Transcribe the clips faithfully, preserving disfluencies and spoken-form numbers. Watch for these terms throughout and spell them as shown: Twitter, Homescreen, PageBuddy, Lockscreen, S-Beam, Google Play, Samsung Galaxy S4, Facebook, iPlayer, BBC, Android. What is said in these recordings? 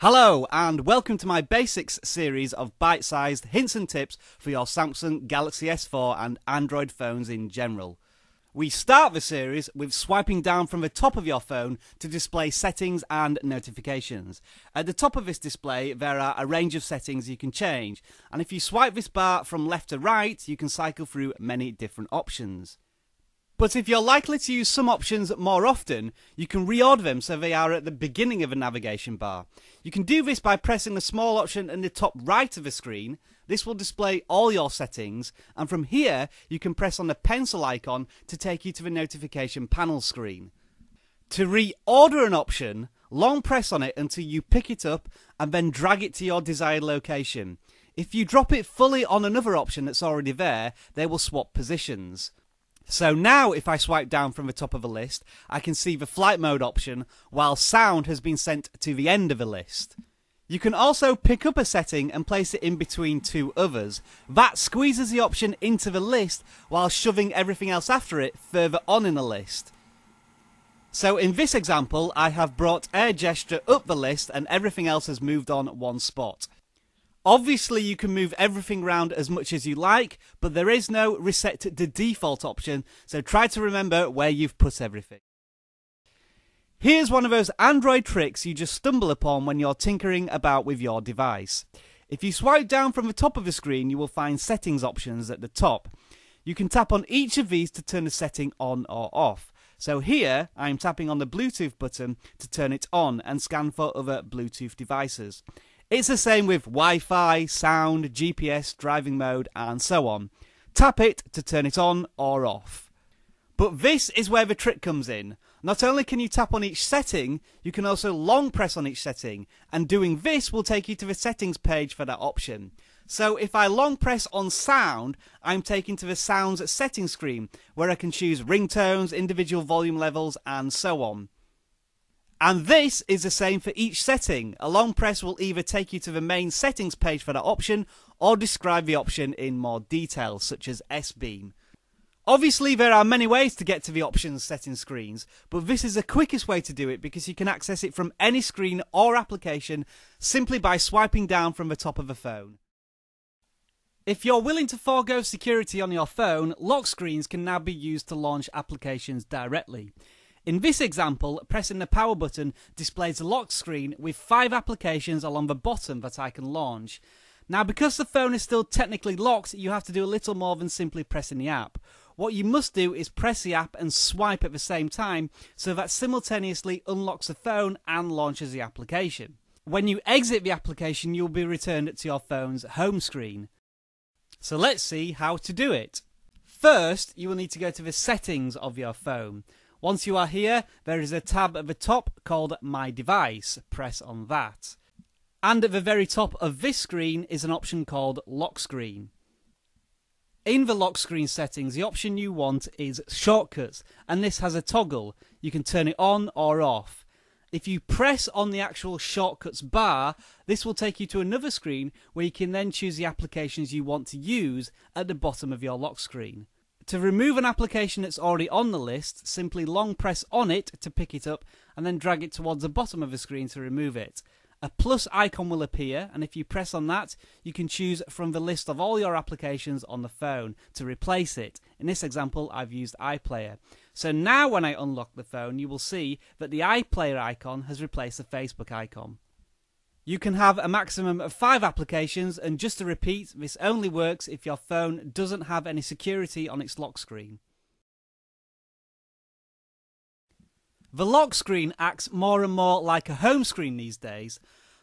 Hello and welcome to my basics series of bite-sized hints and tips for your Samsung Galaxy S four and Android phones in general. We start the series with swiping down from the top of your phone to display settings and notifications. At the top of this display there are a range of settings you can change, and if you swipe this bar from left to right you can cycle through many different options. But if you're likely to use some options more often, you can reorder them so they are at the beginning of a navigation bar. You can do this by pressing the small option in the top right of the screen. This will display all your settings, and from here you can press on the pencil icon to take you to the notification panel screen. To reorder an option, long press on it until you pick it up and then drag it to your desired location. If you drop it fully on another option that's already there, they will swap positions. So now if I swipe down from the top of a list, I can see the flight mode option, while sound has been sent to the end of the list. You can also pick up a setting and place it in between two others. That squeezes the option into the list while shoving everything else after it further on in the list. So in this example, I have brought air gesture up the list and everything else has moved on one spot. Obviously you can move everything round as much as you like, but there is no reset to default option, so try to remember where you've put everything. Here's one of those Android tricks you just stumble upon when you're tinkering about with your device. If you swipe down from the top of the screen you will find settings options at the top. You can tap on each of these to turn the setting on or off. So here I'm tapping on the Bluetooth button to turn it on and scan for other Bluetooth devices. It's the same with Wi-Fi, sound, G P S, driving mode and so on. Tap it to turn it on or off. But this is where the trick comes in. Not only can you tap on each setting, you can also long press on each setting, and doing this will take you to the settings page for that option. So if I long press on sound, I'm taken to the sounds settings screen where I can choose ringtones, individual volume levels and so on. And this is the same for each setting. A long press will either take you to the main settings page for that option or describe the option in more detail, such as S-Beam. Obviously there are many ways to get to the options settings screens, but this is the quickest way to do it because you can access it from any screen or application simply by swiping down from the top of the phone. If you're willing to forego security on your phone, lock screens can now be used to launch applications directly. In this example, pressing the power button displays a locked screen with five applications along the bottom that I can launch. Now, because the phone is still technically locked, you have to do a little more than simply pressing the app. What you must do is press the app and swipe at the same time so that simultaneously unlocks the phone and launches the application. When you exit the application, you'll be returned to your phone's home screen. So let's see how to do it. First, you will need to go to the settings of your phone. Once you are here, there is a tab at the top called My Device. Press on that. And at the very top of this screen is an option called Lock Screen. In the lock screen settings, the option you want is Shortcuts, and this has a toggle. You can turn it on or off. If you press on the actual shortcuts bar, this will take you to another screen where you can then choose the applications you want to use at the bottom of your lock screen. To remove an application that's already on the list, simply long press on it to pick it up and then drag it towards the bottom of the screen to remove it. A plus icon will appear, and if you press on that, you can choose from the list of all your applications on the phone to replace it. In this example, I've used iPlayer. So now when I unlock the phone, you will see that the iPlayer icon has replaced the Facebook icon. You can have a maximum of five applications, and just to repeat, this only works if your phone doesn't have any security on its lock screen. The lock screen acts more and more like a home screen these days.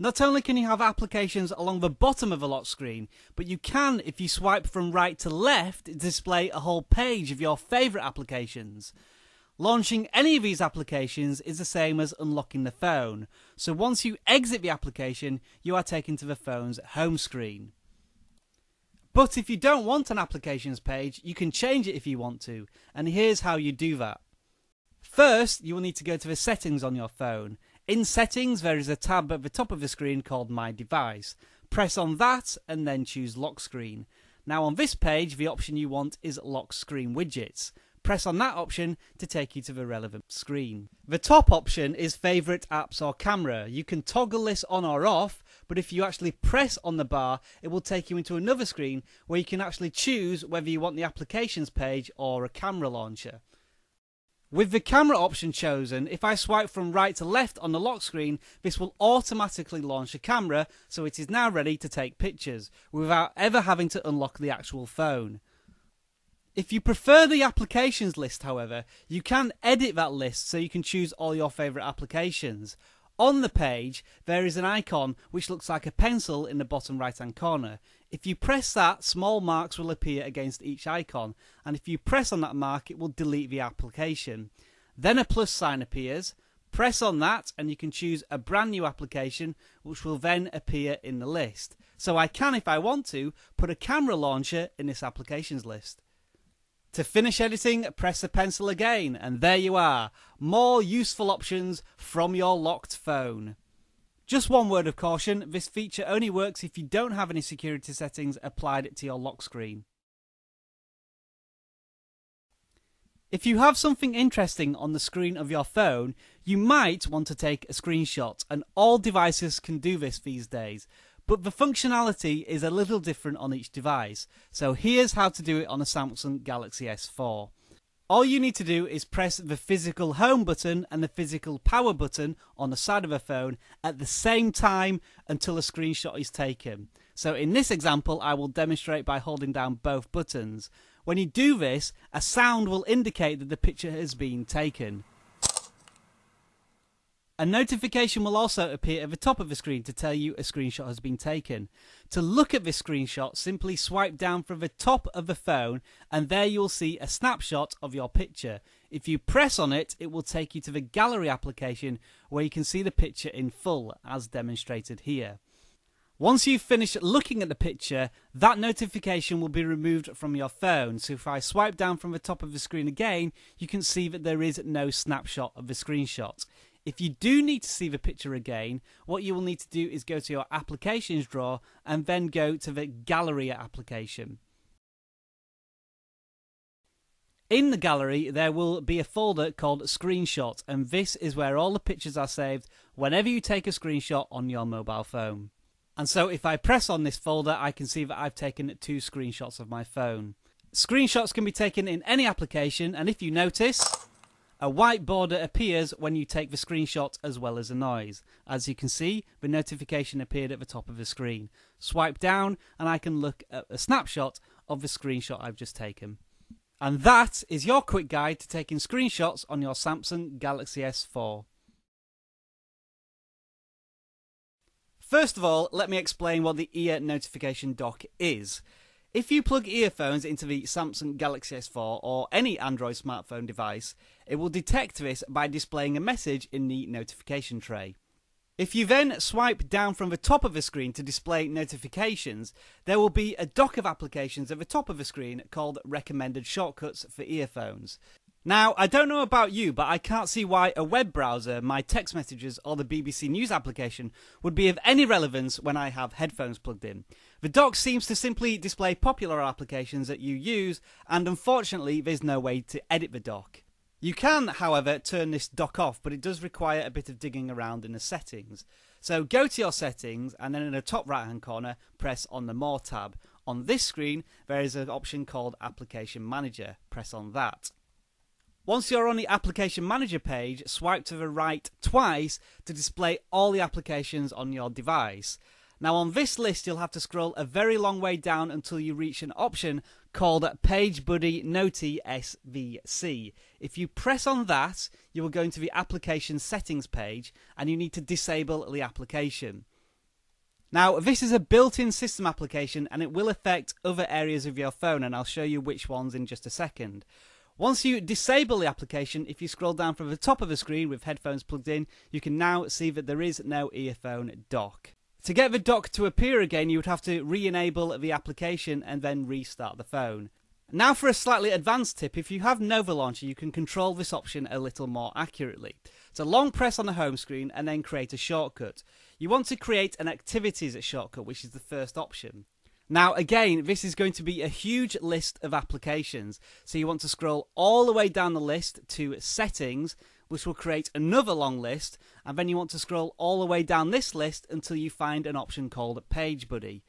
Not only can you have applications along the bottom of a lock screen, but you can, if you swipe from right to left, display a whole page of your favourite applications. Launching any of these applications is the same as unlocking the phone, so once you exit the application, you are taken to the phone's home screen. But if you don't want an applications page, you can change it if you want to, and here's how you do that. First, you will need to go to the settings on your phone. In settings, there is a tab at the top of the screen called My Device. Press on that and then choose Lock Screen. Now on this page, the option you want is Lock Screen Widgets. Press on that option to take you to the relevant screen. The top option is Favorite Apps or Camera. You can toggle this on or off, but if you actually press on the bar, it will take you into another screen where you can actually choose whether you want the applications page or a camera launcher. With the camera option chosen, if I swipe from right to left on the lock screen, this will automatically launch a camera, so it is now ready to take pictures, without ever having to unlock the actual phone. If you prefer the applications list, however, you can edit that list so you can choose all your favourite applications. On the page, there is an icon which looks like a pencil in the bottom right hand corner. If you press that, small marks will appear against each icon, and if you press on that mark, it will delete the application. Then a plus sign appears. Press on that and you can choose a brand new application which will then appear in the list. So I can, if I want to, put a camera launcher in this applications list. To finish editing, press the pencil again, and there you are. More useful options from your locked phone. Just one word of caution, this feature only works if you don't have any security settings applied to your lock screen. If you have something interesting on the screen of your phone, you might want to take a screenshot, and all devices can do this these days. But the functionality is a little different on each device, so here's how to do it on a Samsung Galaxy S four. All you need to do is press the physical home button and the physical power button on the side of a phone at the same time until a screenshot is taken. So in this example, I will demonstrate by holding down both buttons. When you do this, a sound will indicate that the picture has been taken. A notification will also appear at the top of the screen to tell you a screenshot has been taken. To look at this screenshot, simply swipe down from the top of the phone and there you'll see a snapshot of your picture. If you press on it, it will take you to the gallery application where you can see the picture in full, as demonstrated here. Once you've finished looking at the picture, that notification will be removed from your phone. So if I swipe down from the top of the screen again, you can see that there is no snapshot of the screenshot. If you do need to see the picture again, what you will need to do is go to your applications drawer and then go to the gallery application. In the gallery, there will be a folder called Screenshot, and this is where all the pictures are saved whenever you take a screenshot on your mobile phone. And so if I press on this folder, I can see that I've taken two screenshots of my phone. Screenshots can be taken in any application, and if you notice, a white border appears when you take the screenshot as well as a noise. As you can see, the notification appeared at the top of the screen. Swipe down and I can look at a snapshot of the screenshot I've just taken. And that is your quick guide to taking screenshots on your Samsung Galaxy S four. First of all, let me explain what the ear notification dock is. If you plug earphones into the Samsung Galaxy S four or any Android smartphone device, it will detect this by displaying a message in the notification tray. If you then swipe down from the top of the screen to display notifications, there will be a dock of applications at the top of the screen called Recommended Shortcuts for Earphones. Now, I don't know about you, but I can't see why a web browser, my text messages or the B B C News application would be of any relevance when I have headphones plugged in. The dock seems to simply display popular applications that you use, and unfortunately there's no way to edit the dock. You can, however, turn this dock off, but it does require a bit of digging around in the settings. So go to your settings and then in the top right hand corner press on the More tab. On this screen there is an option called Application Manager. Press on that. Once you're on the Application Manager page, swipe to the right twice to display all the applications on your device. Now on this list you'll have to scroll a very long way down until you reach an option called PageBuddy Noti S V C. If you press on that, you will go into the Application Settings page and you need to disable the application. Now this is a built-in system application and it will affect other areas of your phone, and I'll show you which ones in just a second. Once you disable the application, if you scroll down from the top of the screen with headphones plugged in, you can now see that there is no earphone dock. To get the dock to appear again, you would have to re-enable the application and then restart the phone. Now for a slightly advanced tip, if you have Nova Launcher, you can control this option a little more accurately. So long press on the home screen and then create a shortcut. You want to create an activities shortcut, which is the first option. Now, again, this is going to be a huge list of applications. So you want to scroll all the way down the list to Settings, which will create another long list. And then you want to scroll all the way down this list until you find an option called Page Buddy.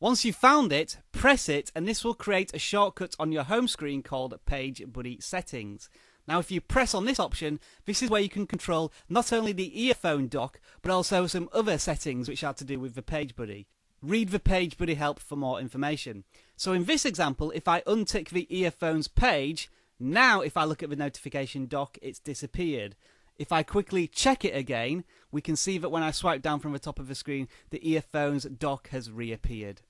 Once you've found it, press it, and this will create a shortcut on your home screen called Page Buddy Settings. Now, if you press on this option, this is where you can control not only the earphone dock, but also some other settings which are to do with the Page Buddy. Read the Page Buddy help for more information. So in this example, if I untick the earphones page, now if I look at the notification dock, it's disappeared. If I quickly check it again, we can see that when I swipe down from the top of the screen, the earphones dock has reappeared.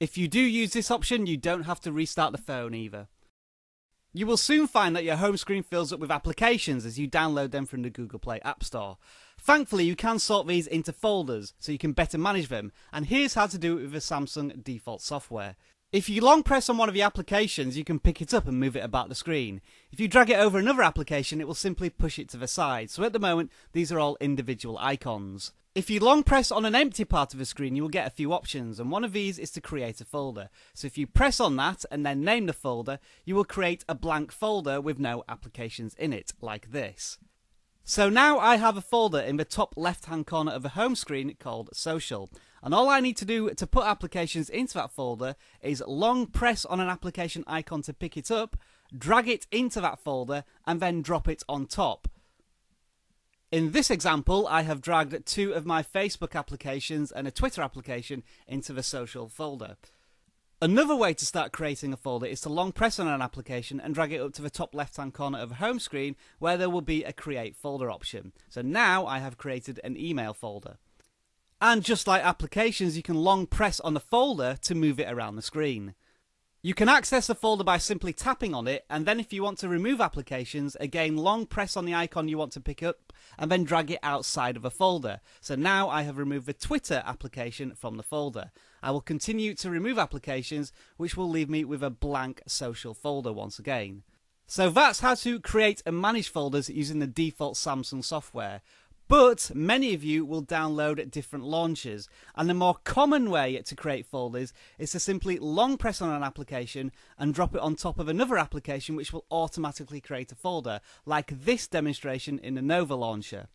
If you do use this option, you don't have to restart the phone either. You will soon find that your home screen fills up with applications as you download them from the Google Play App Store. Thankfully, you can sort these into folders so you can better manage them, and here's how to do it with the Samsung default software. If you long press on one of the applications, you can pick it up and move it about the screen. If you drag it over another application, it will simply push it to the side, so at the moment these are all individual icons. If you long press on an empty part of the screen, you will get a few options, and one of these is to create a folder. So if you press on that and then name the folder, you will create a blank folder with no applications in it, like this. So now I have a folder in the top left-hand corner of the home screen called Social, and all I need to do to put applications into that folder is long press on an application icon to pick it up, drag it into that folder, and then drop it on top. In this example, I have dragged two of my Facebook applications and a Twitter application into the Social folder. Another way to start creating a folder is to long press on an application and drag it up to the top left-hand corner of the home screen, where there will be a Create Folder option. So now I have created an email folder. And just like applications, you can long press on the folder to move it around the screen. You can access the folder by simply tapping on it, and then if you want to remove applications, again long press on the icon you want to pick up and then drag it outside of a folder. So now I have removed the Twitter application from the folder. I will continue to remove applications, which will leave me with a blank Social folder once again. So that's how to create and manage folders using the default Samsung software. But many of you will download different launchers, and the more common way to create folders is to simply long press on an application and drop it on top of another application, which will automatically create a folder, like this demonstration in the Nova launcher.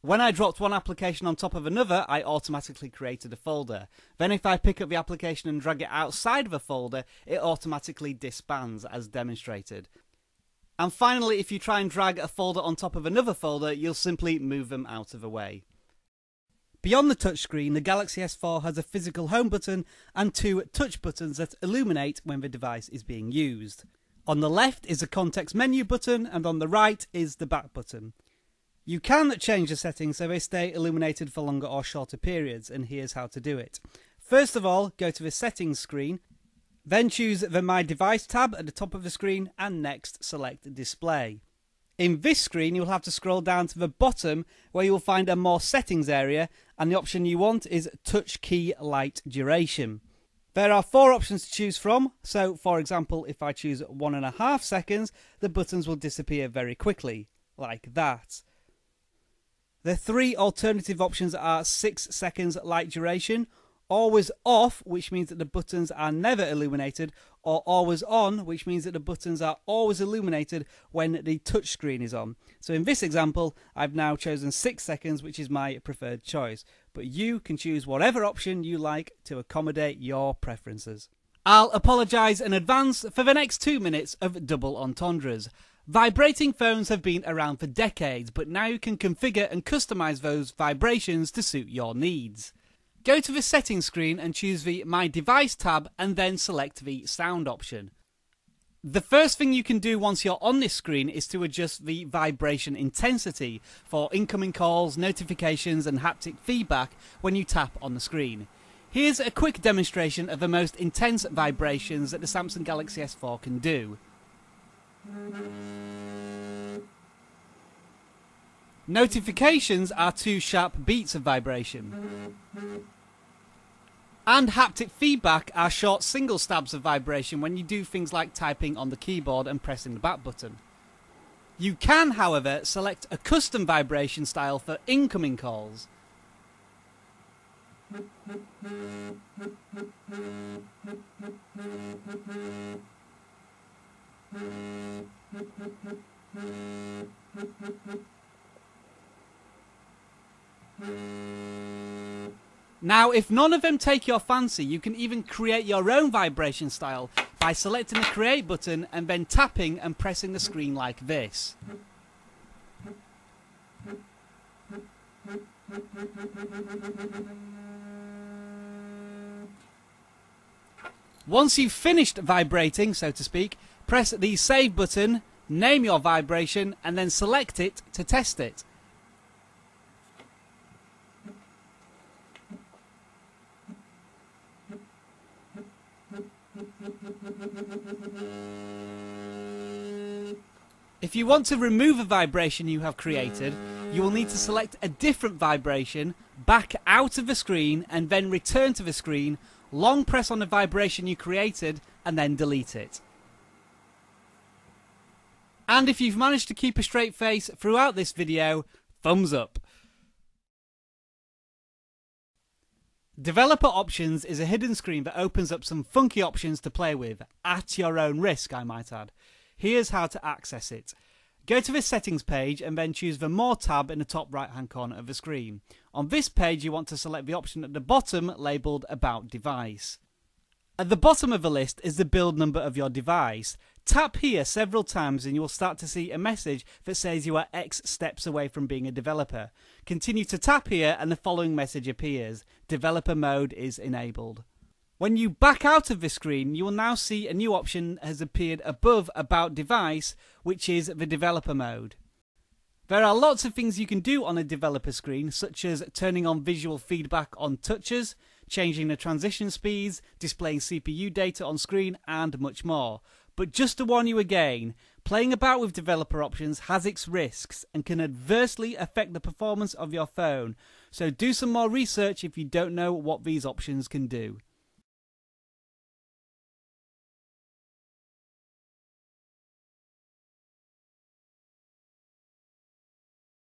When I dropped one application on top of another, I automatically created a folder. Then if I pick up the application and drag it outside of a folder, it automatically disbands as demonstrated. And finally, if you try and drag a folder on top of another folder, you'll simply move them out of the way. Beyond the touchscreen, the Galaxy S four has a physical home button and two touch buttons that illuminate when the device is being used. On the left is a context menu button, and on the right is the back button. You can change the settings so they stay illuminated for longer or shorter periods, and here's how to do it. First of all, go to the settings screen. Then choose the My Device tab at the top of the screen, and next select Display. In this screen, you'll have to scroll down to the bottom, where you'll find a More Settings area, and the option you want is Touch Key Light Duration. There are four options to choose from, so for example, if I choose one and a half seconds, the buttons will disappear very quickly, like that. The three alternative options are six seconds light duration, always off, which means that the buttons are never illuminated, or always on, which means that the buttons are always illuminated when the touch screen is on. So in this example, I've now chosen six seconds, which is my preferred choice, but you can choose whatever option you like to accommodate your preferences. I'll apologise in advance for the next two minutes of double entendres. Vibrating phones have been around for decades, but now you can configure and customise those vibrations to suit your needs. Go to the settings screen and choose the My Device tab, and then select the sound option. The first thing you can do once you're on this screen is to adjust the vibration intensity for incoming calls, notifications and haptic feedback when you tap on the screen. Here's a quick demonstration of the most intense vibrations that the Samsung Galaxy S four can do. Notifications are two sharp beats of vibration. And haptic feedback are short single stabs of vibration when you do things like typing on the keyboard and pressing the back button. You can, however, select a custom vibration style for incoming calls. Now, if none of them take your fancy, you can even create your own vibration style by selecting the create button and then tapping and pressing the screen like this. Once you've finished vibrating, so to speak, press the save button, name your vibration, and then select it to test it. If you want to remove a vibration you have created, you will need to select a different vibration, back out of the screen and then return to the screen, long press on the vibration you created and then delete it. And if you've managed to keep a straight face throughout this video, thumbs up. Developer Options is a hidden screen that opens up some funky options to play with, at your own risk, I might add. Here's how to access it. Go to the settings page and then choose the More tab in the top right hand corner of the screen. On this page you want to select the option at the bottom labelled About Device. At the bottom of the list is the build number of your device. Tap here several times and you will start to see a message that says you are X steps away from being a developer. Continue to tap here and the following message appears. Developer mode is enabled. When you back out of this screen, you will now see a new option has appeared above About Device, which is the developer mode. There are lots of things you can do on a developer screen, such as turning on visual feedback on touches, changing the transition speeds, displaying C P U data on screen, and much more. But just to warn you again, playing about with developer options has its risks and can adversely affect the performance of your phone. So do some more research if you don't know what these options can do.